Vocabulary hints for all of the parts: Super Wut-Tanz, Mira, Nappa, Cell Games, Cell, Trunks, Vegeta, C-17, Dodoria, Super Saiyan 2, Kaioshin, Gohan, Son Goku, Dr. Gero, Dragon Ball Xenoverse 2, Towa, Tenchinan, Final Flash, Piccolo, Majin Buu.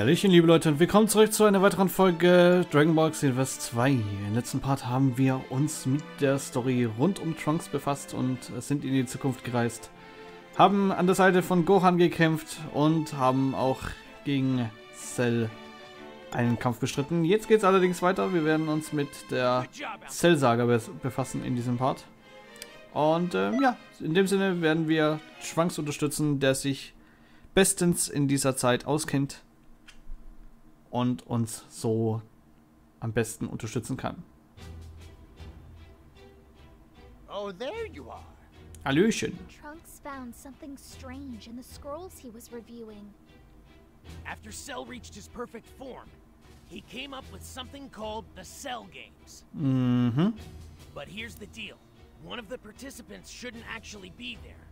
Hallöchen, liebe Leute, und willkommen zurück zu einer weiteren Folge Dragon Ball Xenoverse 2. Im letzten Part haben wir uns mit der Story rund um Trunks befasst und sind in die Zukunft gereist. Haben an der Seite von Gohan gekämpft und haben auch gegen Cell einen Kampf bestritten. Jetzt geht's allerdings weiter. Wir werden uns mit der Cell-Saga befassen in diesem Part. Und ja, in dem Sinne werden wir Trunks unterstützen, der sich bestens in dieser Zeit auskennt und uns so am besten unterstützen kann. Oh, there you are. Hallöchen. Trunks found something strange in the scrolls he was reviewing. After Cell reached his perfect form, he came up with something called the Cell Games. Mhm. But here's the deal. One of the participants shouldn't actually be there.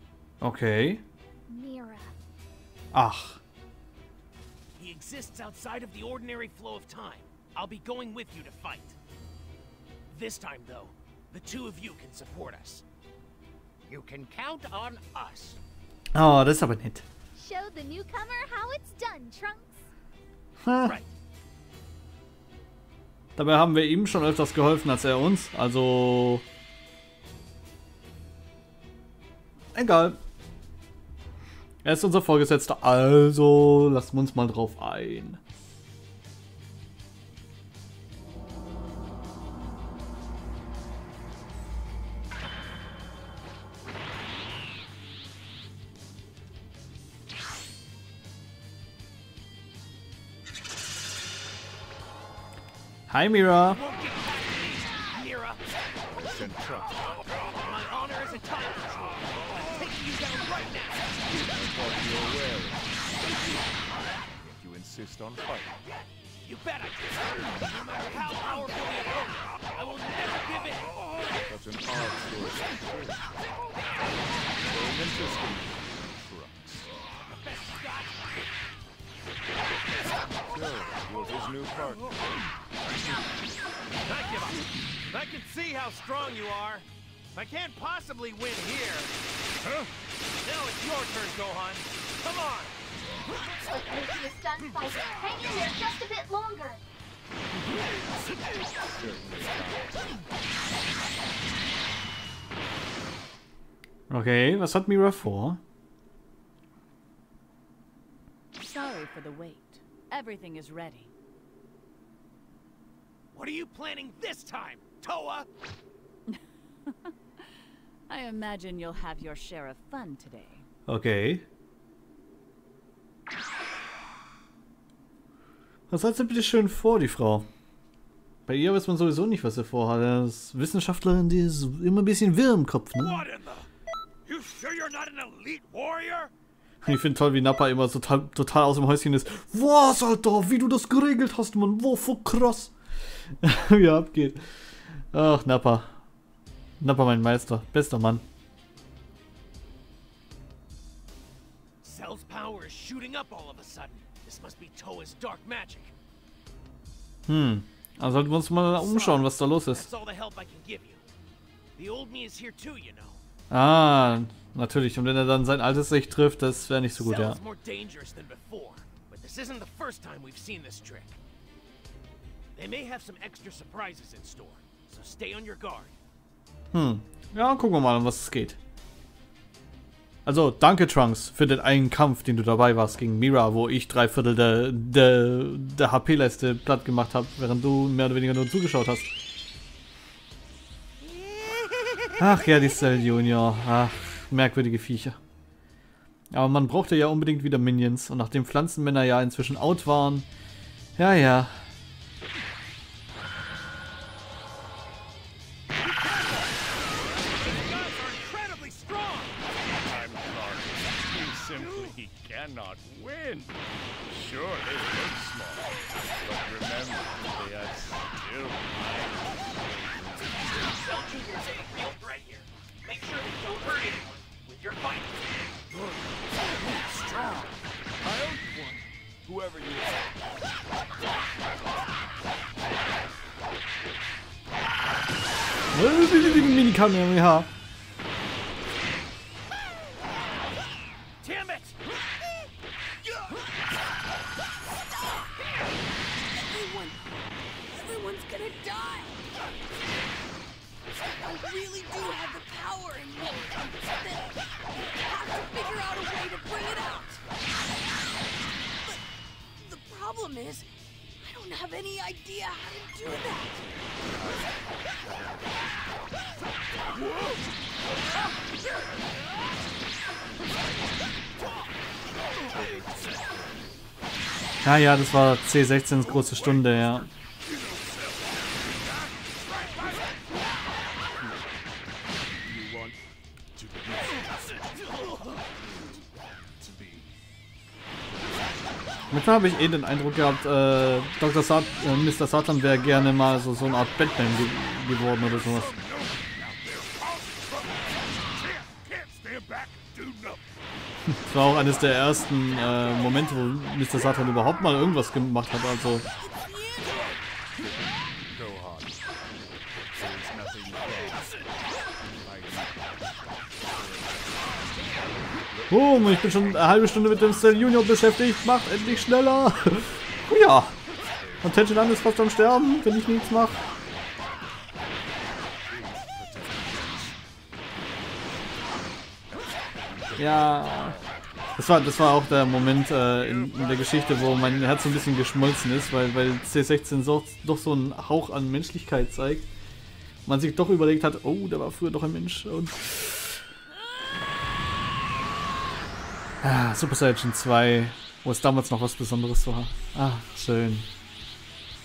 Okay. Mira. Ach. He exists outside of the ordinary flow of time. I'll be going with you to fight. This time, though, the two of you can support us. You can count on us. Oh, das ist aber nett. Show the newcomer how it's done, Trunks. Right. Dabei haben wir ihm schon öfters geholfen als er uns. Also egal. Er ist unser Vorgesetzter, also lassen wir uns mal drauf ein. Hi Mira. I can see how strong you are. I can't possibly win here. Huh? Now it's your turn, Gohan. Come on. Making a stunt fight. Hang in there just a bit longer. Okay, was hat Mira vor? Sorry for the wait. Everything is ready. What are you planning this time, Towa? I imagine you'll have your share of fun today. Okay. Was hat sie bitte schön vor, die Frau? Bei ihr weiß man sowieso nicht, was sie vorhat. Das Wissenschaftlerin, die ist immer ein bisschen wirr im Kopf, ne? Ich finde toll, wie Nappa immer so total aus dem Häuschen ist. Was, Alter, wie du das geregelt hast, Mann. Wow, voll krass. Wie er abgeht. Ach, Nappa. Nappa, mein Meister. Bester Mann. Cell's power is shooting up all of a sudden. This must be Towa's dark magic. Also sollten wir uns mal umschauen, was da los ist. Ah, natürlich. Und wenn er dann sein altes Licht trifft, das wäre nicht so gut, ja. Ja, gucken wir mal, um was es geht. Also, danke Trunks für den einen Kampf, den du dabei warst gegen Mira, wo ich 3/4 der HP-Leiste platt gemacht habe, während du mehr oder weniger nur zugeschaut hast. Ach ja, die Cell Junior. Ach, merkwürdige Viecher. Aber man brauchte ja unbedingt wieder Minions, und nachdem Pflanzenmänner ja inzwischen out waren, ja. Mini-Kamera. die! I really do have the power in me! Then I have to figure out a way to bring it out! But the problem is, I don't have any idea how to do that! Ja, ja, das war C-16's große Stunde, ja. Manchmal habe ich eh den Eindruck gehabt, Mr. Satan wäre gerne mal so eine Art Batman geworden oder sowas. Das war auch eines der ersten Momente, wo Mr. Satan überhaupt mal irgendwas gemacht hat, also... Boom, ich bin schon eine halbe Stunde mit dem Cell Junior beschäftigt. Macht endlich schneller. Oh ja. Und Tenchinan ist fast am Sterben, wenn ich nichts mache. Ja. Das war auch der Moment in der Geschichte, wo mein Herz so ein bisschen geschmolzen ist, weil C-16 doch so einen Hauch an Menschlichkeit zeigt. Man sich doch überlegt hat, oh, der war früher doch ein Mensch. Und ah, Super Saiyan 2, wo es damals noch was Besonderes war. Ah, schön.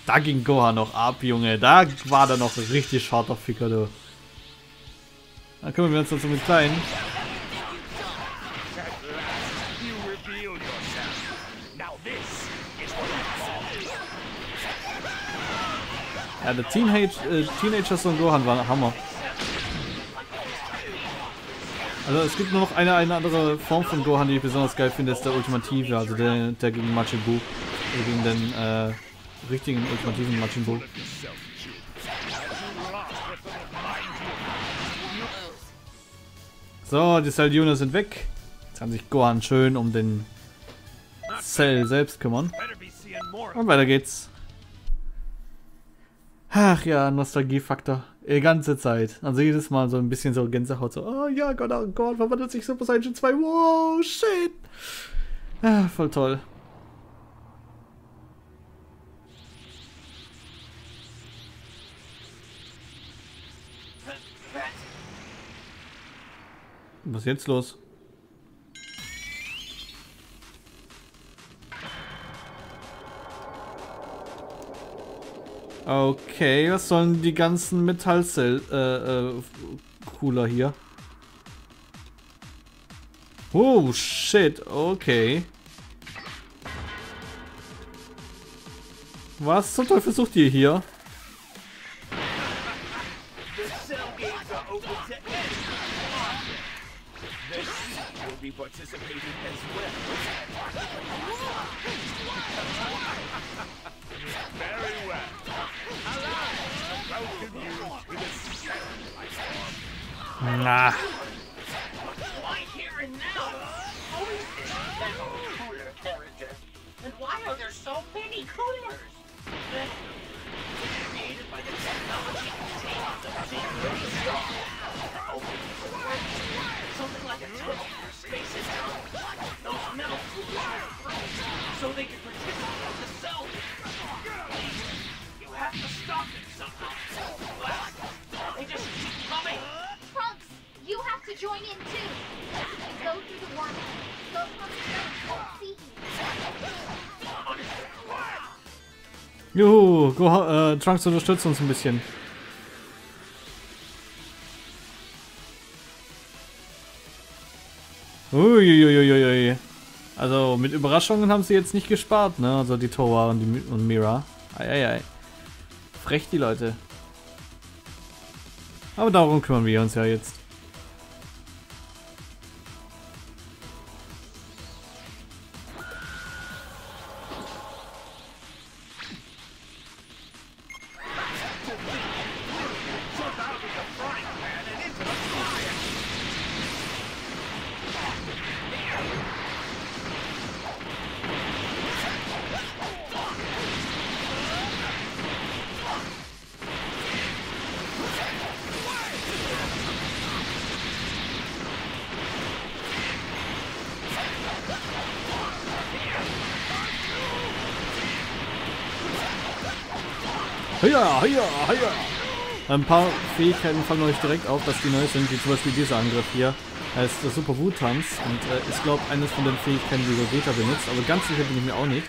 Da ging Gohan noch ab, Junge. Da war der noch richtig harter Ficker, du. Da kümmern wir uns dann so mit klein. Ja, der Teenager Son Gohan war ein Hammer. Also es gibt nur noch eine andere Form von Gohan, die ich besonders geil finde, ist der Ultimative, also der gegen Majin Buu, also gegen den richtigen ultimativen Majin Buu. So, die Cell Juniors sind weg. Jetzt kann sich Gohan schön um den Cell selbst kümmern. Und weiter geht's. Ach ja, Nostalgiefaktor. Die ganze Zeit. Also jedes Mal so ein bisschen so Gänsehaut, so, oh ja, Gott, verwandelt sich Super Saiyan 2, wow, shit. Ah, voll toll. Was ist jetzt los? Okay, was sollen die ganzen Metall-Cooler hier? Oh, shit, okay. Was zum Teufel sucht ihr hier? Na. Join in too. And go through the water. Go from the sea. Juhu, Trunks unterstützt uns ein bisschen. Uiuiuiui. Also mit Überraschungen haben sie jetzt nicht gespart, ne? Also die Towa und die Mira. Eieiei. Frech die Leute. Aber darum kümmern wir uns ja jetzt. Heia, heia, heia. Ein paar Fähigkeiten fallen euch direkt auf, dass die neu sind, wie zum Beispiel dieser Angriff hier. Heißt Super Wut-Tanz und ist, glaube ich, eines von den Fähigkeiten, die Vegeta benutzt, aber ganz sicher bin ich mir auch nicht.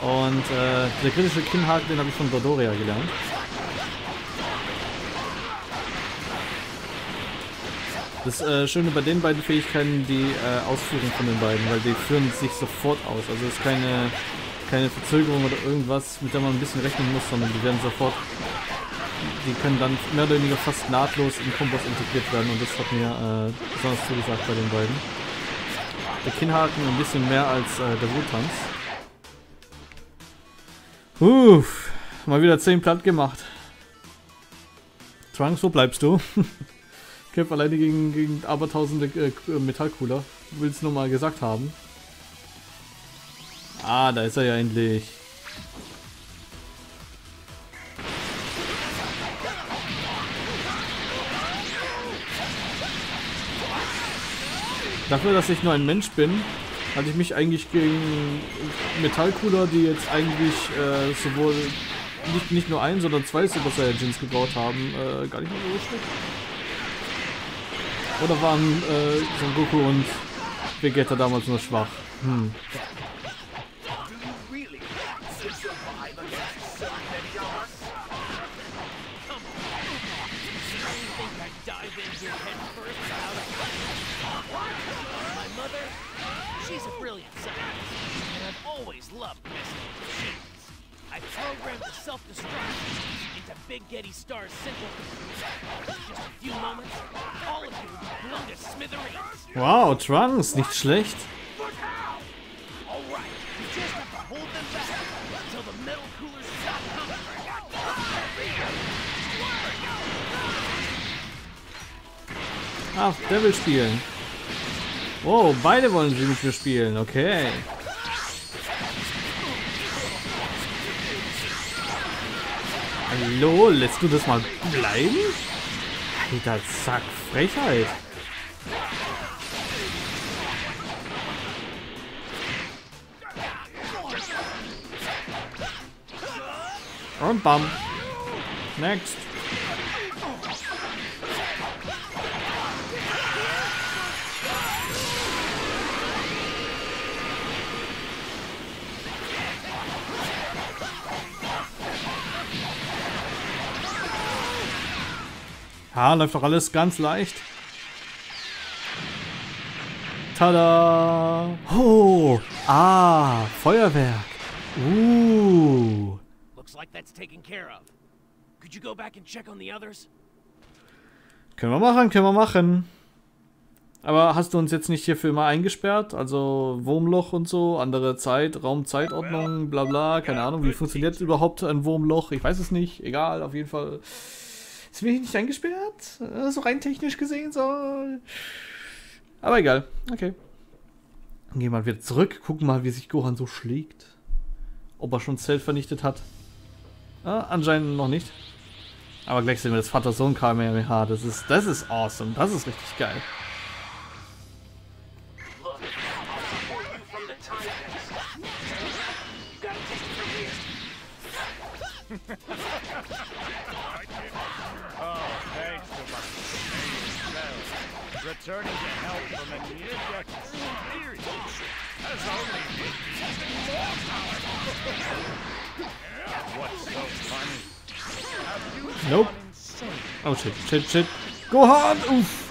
Und der kritische Kinnhaken, den habe ich von Dodoria gelernt. Das Schöne bei den beiden Fähigkeiten, die Ausführung von den beiden, weil die führen sich sofort aus. Also es ist keine Verzögerung oder irgendwas, mit der man ein bisschen rechnen muss, sondern die werden sofort, die können dann mehr oder weniger fast nahtlos in Kombos integriert werden und das hat mir besonders zugesagt bei den beiden. Der Kinnhaken ein bisschen mehr als der Wut-Tanz. Uff, mal wieder 10 platt gemacht. Trunks, wo bleibst du? Kämpft alleine gegen abertausende Metallcooler. Willst du nochmal gesagt haben? Ah, da ist er ja endlich. Dafür, dass ich nur ein Mensch bin, hatte ich mich eigentlich gegen Metallcooler, die jetzt eigentlich sowohl nicht nur ein, sondern 2 Super Saiyajins gebaut haben, gar nicht mehr so schlecht. Oder waren Son Goku und Vegeta damals nur schwach? Hm. Wow, Trunks, nicht schlecht. Ach, der will spielen. Oh, beide wollen sie mit mir spielen, okay. Hallo, lässt du das mal bleiben? Alter, Sack, Frechheit. Und bam. Next. Ja, läuft doch alles ganz leicht. Tada! Oh! Ah! Feuerwerk! Können wir machen, können wir machen. Aber hast du uns jetzt nicht hierfür immer eingesperrt? Also Wurmloch und so, andere Zeit, Raum-Zeitordnung, bla bla, keine Ahnung. Wie funktioniert überhaupt ein Wurmloch? Ich weiß es nicht. Egal, auf jeden Fall. Ist mich nicht eingesperrt? So rein technisch gesehen, so. Aber egal, okay. Dann gehen wir mal wieder zurück, gucken mal, wie sich Gohan so schlägt. Ob er schon Cell vernichtet hat. Anscheinend noch nicht. Aber gleich sehen wir das Vater-Sohn-Kamehameha. Das ist awesome. Das ist richtig geil. Nope. Oh shit, shit, shit. Gohan! Uff!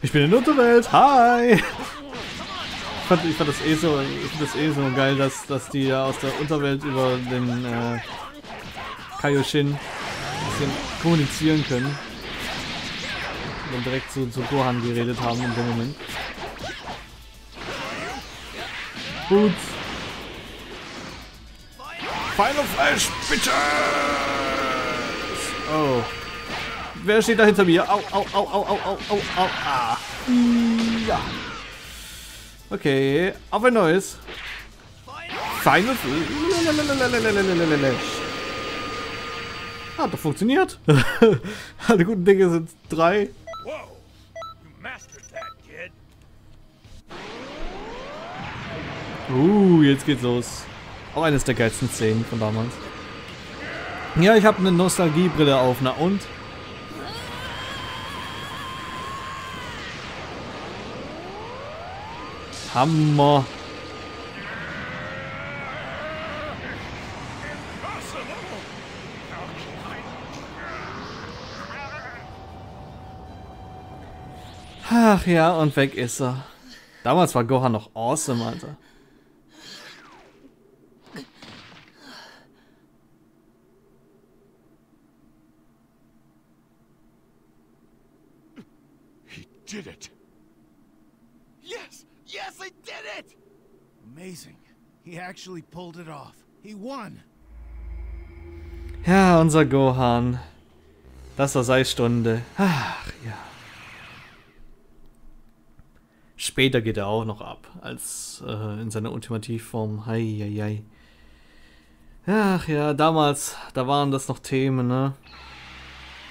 Ich bin in Unterwelt. Hi! Ich fand das eh so, geil, dass die ja aus der Unterwelt über den Kaioshin ein bisschen kommunizieren können. Und dann direkt zu Gohan geredet haben in dem Moment. Gut. Final Flash, bitte! Oh. Wer steht da hinter mir? Au, au, au, au, au, au, au, au, ah. Ja. Okay, auf ein neues. Final Flash. Hat doch funktioniert. Alle guten Dinge sind drei. Jetzt geht's los. Auch eines der geilsten Szenen von damals. Ja, ich habe eine Nostalgiebrille auf, na und? Hammer. Ach ja, und weg ist er. Damals war Gohan noch awesome, Alter. Did it. Yes! Yes, I did it! Amazing. He actually pulled it off. He won. Ja, unser Gohan. Das war seine Stunde. Ach ja. Später geht er auch noch ab, als in seiner Ultimativform. Heieiei. Ach ja, damals, da waren das noch Themen, ne?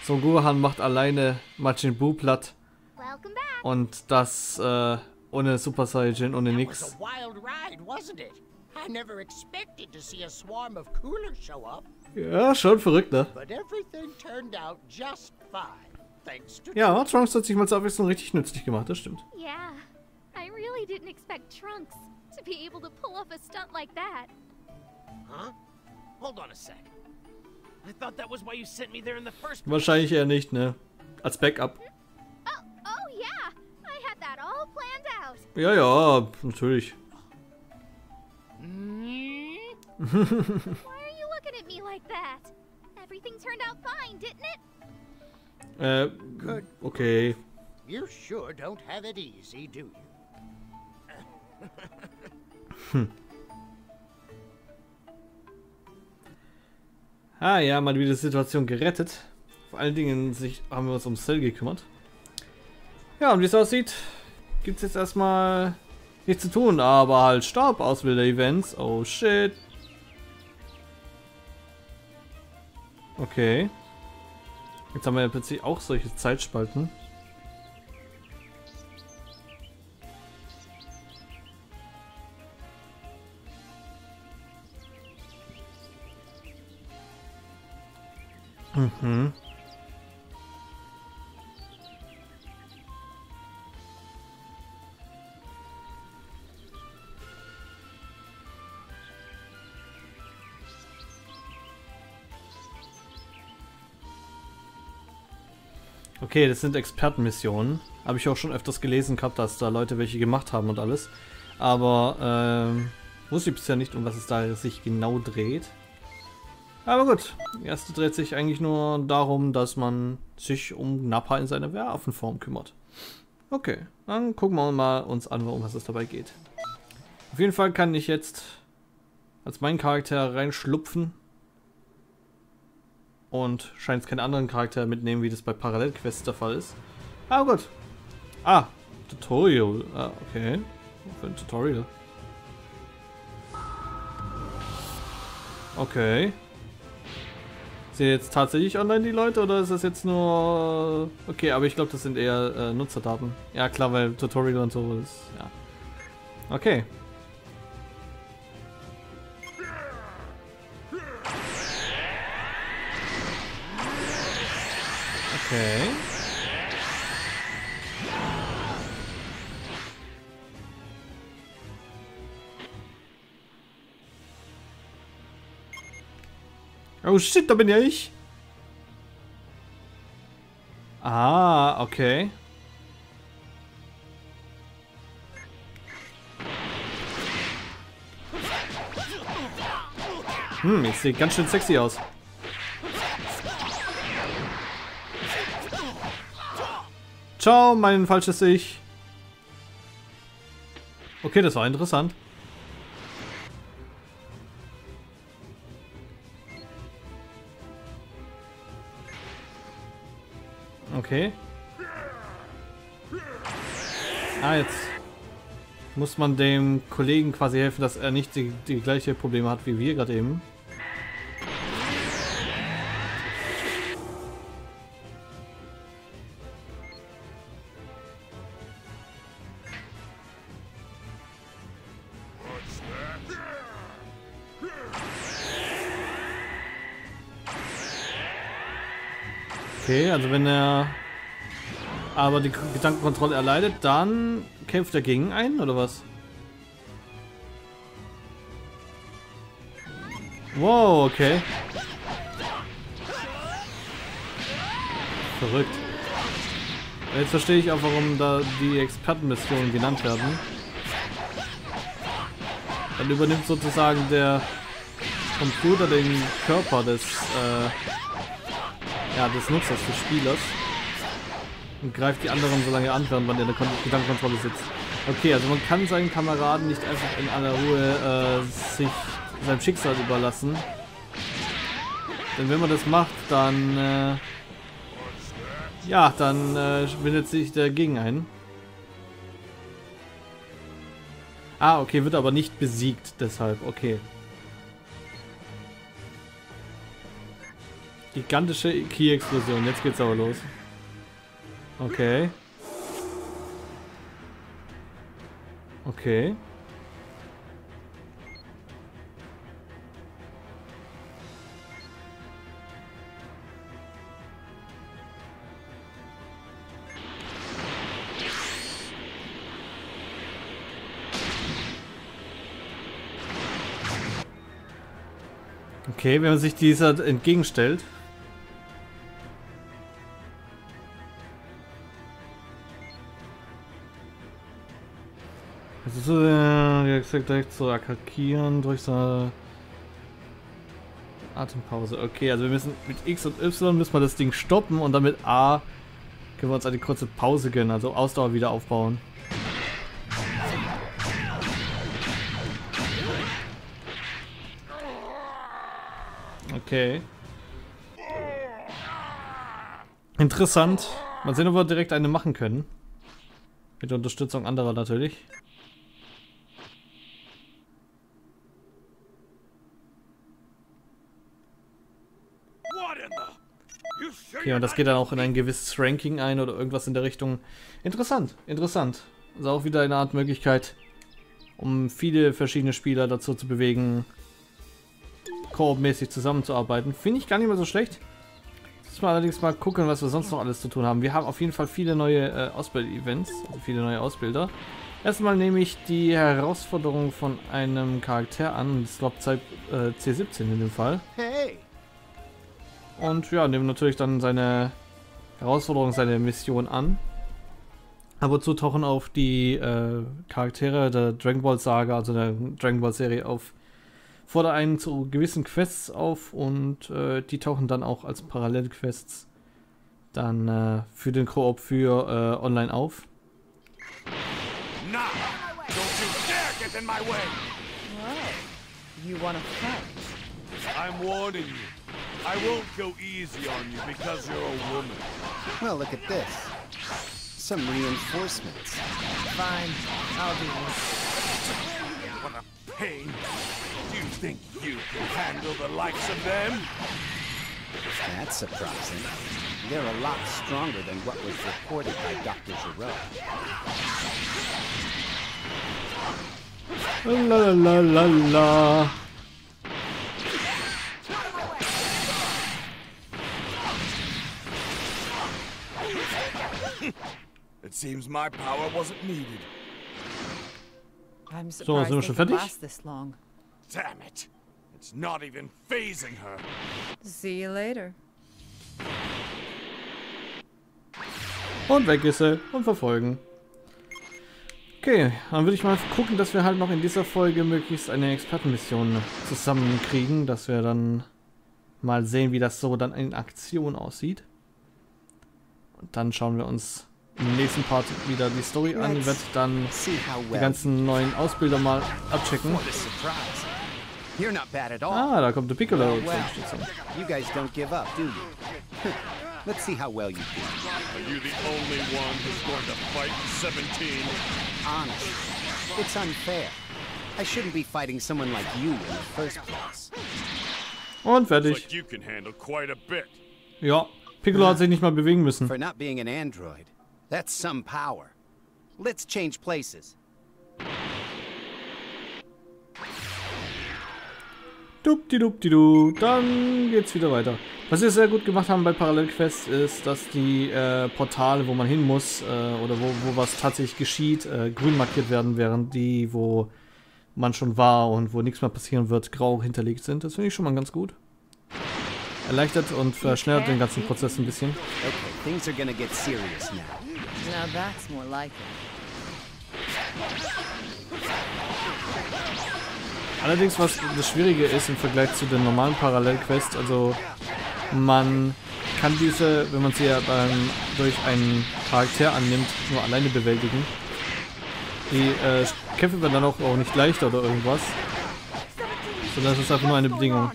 So Gohan macht alleine Majin Buu platt. Und das ohne Super Saiyan, ohne nix. Ja, schon verrückt, ne? Ja, Trunks hat sich mal zur Abwechslung richtig nützlich gemacht, das stimmt. Ja, I really didn't expect Trunks to be able to pull off a stunt like that. Huh? Hold on a sec. I thought that was why you sent me there in the first place. Wahrscheinlich eher nicht, ne? Als Backup. Ja, ja, natürlich. Okay. Ah ja, mal wieder die Situation gerettet. Vor allen Dingen haben wir uns um Cell gekümmert. Ja, und wie es aussieht, gibt es jetzt erstmal nichts zu tun, aber halt Staub aus Events. Oh shit. Okay. Jetzt haben wir ja plötzlich auch solche Zeitspalten. Mhm. Okay, das sind Expertenmissionen. Habe ich auch schon öfters gelesen gehabt, dass da Leute welche gemacht haben und alles. Aber wusste ich bisher nicht, um was es da sich genau dreht. Aber gut, die erste dreht sich eigentlich nur darum, dass man sich um Nappa in seiner Waffenform kümmert. Okay, dann gucken wir mal uns an, um was es dabei geht. Auf jeden Fall kann ich jetzt als meinen Charakter reinschlupfen. Und scheint es keinen anderen Charakter mitnehmen, wie das bei Parallelquests der Fall ist. Ah, gut. Ah, Tutorial. Ah, okay. Für ein Tutorial. Okay. Sind jetzt tatsächlich online die Leute oder ist das jetzt nur... Okay, aber ich glaube, das sind eher Nutzerdaten. Ja, klar, weil Tutorial und so ist... Ja. Okay. Okay. Oh shit, da bin ja ich. Ah, okay. Ich sehe ganz schön sexy aus. Ciao, mein falsches Ich. Okay, das war interessant. Okay. Ah, jetzt. muss man dem Kollegen quasi helfen, dass er nicht die gleiche Probleme hat wie wir gerade eben. Okay, also wenn er aber die Gedankenkontrolle erleidet, dann kämpft er gegen einen, oder was? Wow, okay. Verrückt. Jetzt verstehe ich auch, warum da die Expertenmissionen genannt werden. Dann übernimmt sozusagen der Computer den Körper des Nutzers, des Spielers. Und greift die anderen, solange er anfährt, wenn er in der Gedankenkontrolle sitzt. Okay, also man kann seinen Kameraden nicht einfach in aller Ruhe sich seinem Schicksal überlassen. Denn wenn man das macht, dann bindet sich dagegen ein. Ah, okay, wird aber nicht besiegt, deshalb, okay. Gigantische Ki-Explosion, jetzt geht's aber los. Okay. Okay. Okay, wenn man sich dieser entgegenstellt. Direkt zu attackieren durch seine Atempause. Okay, also wir müssen mit X und Y müssen wir das Ding stoppen und dann mit A können wir uns eine kurze Pause gönnen, also Ausdauer wieder aufbauen. Okay. Interessant. Mal sehen, ob wir direkt eine machen können. Mit der Unterstützung anderer natürlich. Okay, und das geht dann auch in ein gewisses Ranking ein oder irgendwas in der Richtung. Interessant, interessant. Ist also auch wieder eine Art Möglichkeit, um viele verschiedene Spieler dazu zu bewegen, koopmäßig zusammenzuarbeiten. Finde ich gar nicht mehr so schlecht. Müssen wir allerdings mal gucken, was wir sonst noch alles zu tun haben. Wir haben auf jeden Fall viele neue Ausbild-Events, also viele neue Ausbilder. Erstmal nehme ich die Herausforderung von einem Charakter an, das war C-17 in dem Fall. Hey! Und ja, nehmen natürlich dann seine Herausforderung, seine Mission an. Aber zu tauchen auf die Charaktere der Dragon Ball Saga, also der Dragon Ball Serie auf, fordert einen zu gewissen Quests auf und die tauchen dann auch als Parallelquests dann für den Koop für online auf. I won't go easy on you because you're a woman. Well, look at this. Some reinforcements. Fine, I'll do this. What a pain. Do you think you can handle the likes of them? That's surprising. They're a lot stronger than what was reported by Dr. Gero. La la la la la. It seems my power wasn't needed. I'm surprised so, they could last this long. Damn it! It's not even phasing her. See you later. Und weg ist er und verfolgen. Okay, dann würde ich mal gucken, dass wir halt noch in dieser Folge möglichst eine Expertenmission zusammenkriegen, dass wir dann mal sehen, wie das so dann in Aktion aussieht. Und dann schauen wir uns im nächsten Part wieder die Story an. Ich werde dann die ganzen neuen Ausbilder mal abchecken. Ah, da kommt der Piccolo zur Unterstützung. It's unfair. I shouldn't be fighting someone like you in the first place. Und fertig. Ja, Piccolo hat sich nicht mal bewegen müssen. For not being an android. That's some power. Let's change places. Dupdi-dupdi-du. Dann geht's wieder weiter. Was wir sehr gut gemacht haben bei Parallelquests ist, dass die Portale, wo man hin muss, oder wo was tatsächlich geschieht, grün markiert werden, während die, wo man schon war und wo nichts mehr passieren wird, grau hinterlegt sind. Das finde ich schon mal ganz gut. Erleichtert und verschnellert den ganzen Prozess ein bisschen. Okay, things are gonna get serious now. Now that's more like it. Allerdings, was das Schwierige ist im Vergleich zu den normalen Parallelquests, also man kann diese, wenn man sie ja durch einen Charakter annimmt, nur alleine bewältigen. Die Kämpfe werden dann auch nicht leichter oder irgendwas, sondern es ist einfach nur eine Bedingung.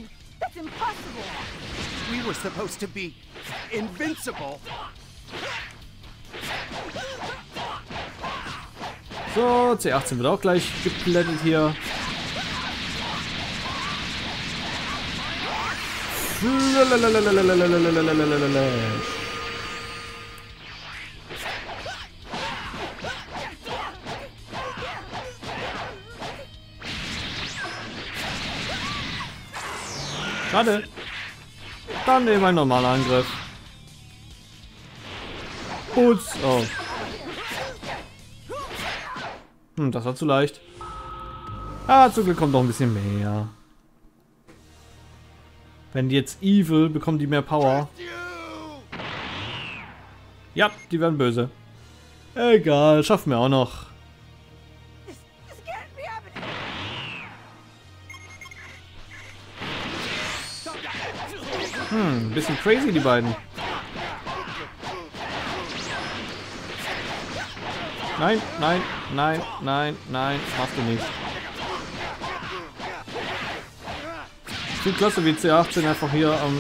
So, C-18 wird auch gleich geplättet hier. Schade. Dann nehmen wir einen normalen Angriff. Putz. Oh. Hm, das war zu leicht. Ah, zum Glück kommt noch ein bisschen mehr. Wenn die jetzt evil, bekommen die mehr Power. Ja, die werden böse. Egal, schaffen wir auch noch. Hm, bisschen crazy die beiden. Nein, nein, nein, nein, nein, machst du nicht. Klasse, wie C-18 einfach hier am,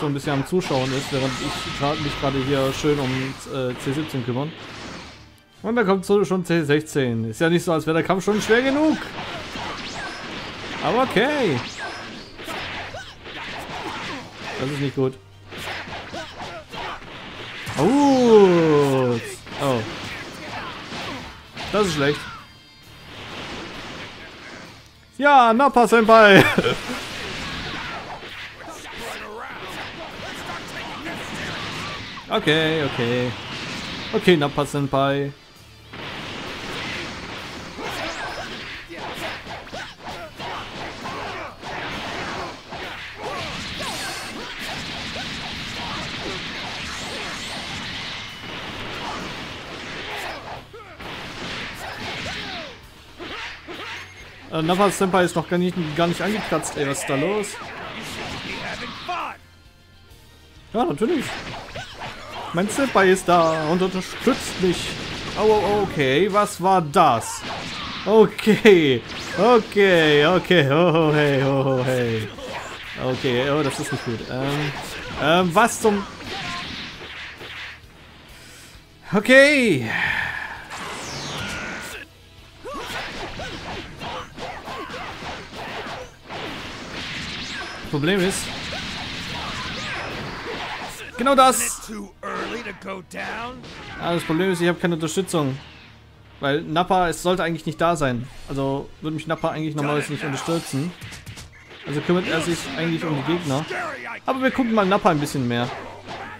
so ein bisschen am Zuschauen ist, während ich mich gerade hier schön um C-17 kümmern. Und da kommt so schon C-16. Ist ja nicht so, als wäre der Kampf schon schwer genug. Aber okay. Das ist nicht gut. Oh. Oh. Das ist schlecht. Ja, Nappa Senpai. Okay, okay. Okay, Nappa Senpai. Nappa Senpai ist noch gar nicht angekratzt, ey, was ist da los? Ja, natürlich. Mein Senpai ist da und unterstützt mich. Oh, okay. Was war das? Okay. Okay, okay. Oh, hey, oh, hey. Okay, oh, das ist nicht gut. Was zum... Okay. Problem ist... Genau das! Ah, das Problem ist, ich habe keine Unterstützung. Weil Nappa, es sollte eigentlich nicht da sein. Also würde mich Nappa eigentlich normalerweise nicht unterstützen. Also kümmert er sich eigentlich um die Gegner. Aber wir gucken mal Nappa ein bisschen mehr.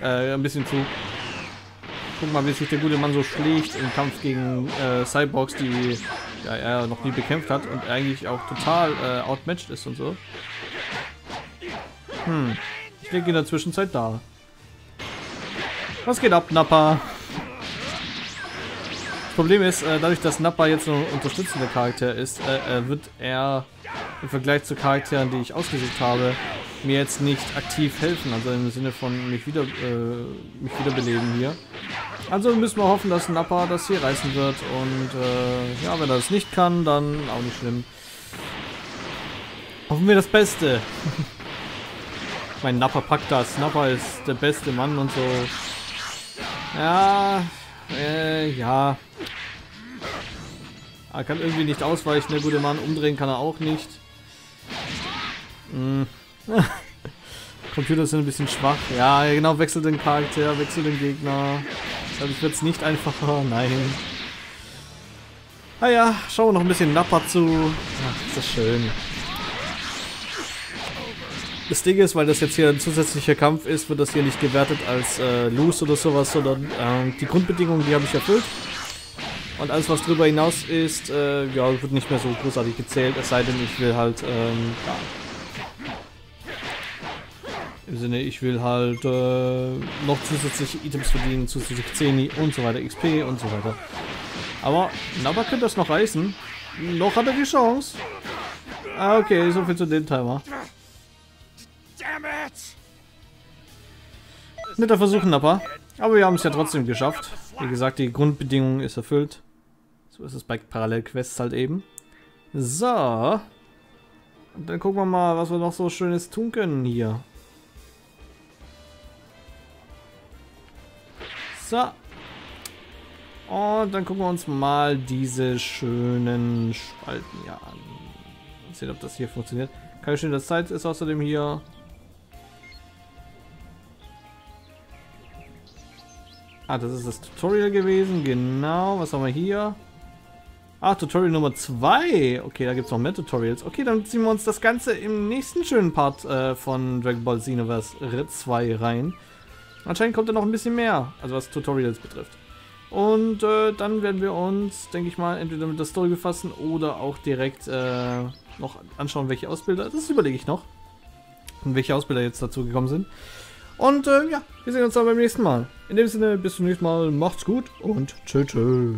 Ein bisschen zu. Gucken mal, wie sich der gute Mann so schlägt im Kampf gegen Cyborgs, die er noch nie bekämpft hat und eigentlich auch total outmatched ist und so. Hm. Ich denke in der Zwischenzeit da. Was geht ab, Nappa? Das Problem ist, dadurch, dass Nappa jetzt nur ein unterstützender Charakter ist, wird er im Vergleich zu Charakteren, die ich ausgesucht habe, mir jetzt nicht aktiv helfen. Also im Sinne von mich wiederbeleben hier. Also müssen wir hoffen, dass Nappa das hier reißen wird. Und ja, wenn er das nicht kann, dann auch nicht schlimm. Hoffen wir das Beste. Mein Nappa packt das. Nappa ist der beste Mann und so. Ja, ja. Er kann irgendwie nicht ausweichen, der gute Mann. Umdrehen kann er auch nicht. Computer sind ein bisschen schwach. Ja, genau, wechselt den Charakter, wechselt den Gegner. Dadurch wird es nicht einfacher. Nein. Ah ja, schauen wir noch ein bisschen Nappa zu. Ach, ist das schön. Das Ding ist, weil das jetzt hier ein zusätzlicher Kampf ist, wird das hier nicht gewertet als Lose oder sowas, sondern die Grundbedingungen, die habe ich erfüllt. Und alles, was drüber hinaus ist, ja, wird nicht mehr so großartig gezählt, es sei denn, ich will halt, im Sinne, ich will halt noch zusätzliche Items verdienen, zusätzliche Zeni und so weiter, XP und so weiter. Aber Nappa könnte das noch reißen. Noch hat er die Chance. Ah, okay, so viel zu dem Timer. Netter Versuch, Nappa. Aber wir haben es ja trotzdem geschafft. Wie gesagt, die Grundbedingung ist erfüllt. So ist es bei Parallelquests halt eben. So. Und dann gucken wir mal, was wir noch so Schönes tun können hier. So. Und dann gucken wir uns mal diese schönen Spalten hier an. Mal sehen, ob das hier funktioniert. Keine schöne Zeit ist außerdem hier. Ah, das ist das Tutorial gewesen. Genau, was haben wir hier? Ah, Tutorial Nummer 2. Okay, da gibt es noch mehr Tutorials. Okay, dann ziehen wir uns das Ganze im nächsten schönen Part von Dragon Ball Xenoverse 2 rein. Anscheinend kommt da noch ein bisschen mehr, also was Tutorials betrifft. Und dann werden wir uns, denke ich mal, entweder mit der Story befassen oder auch direkt noch anschauen, welche Ausbilder. Das überlege ich noch. Und welche Ausbilder jetzt dazu gekommen sind. Und ja, wir sehen uns dann beim nächsten Mal. In dem Sinne, bis zum nächsten Mal. Macht's gut und tschö tschö.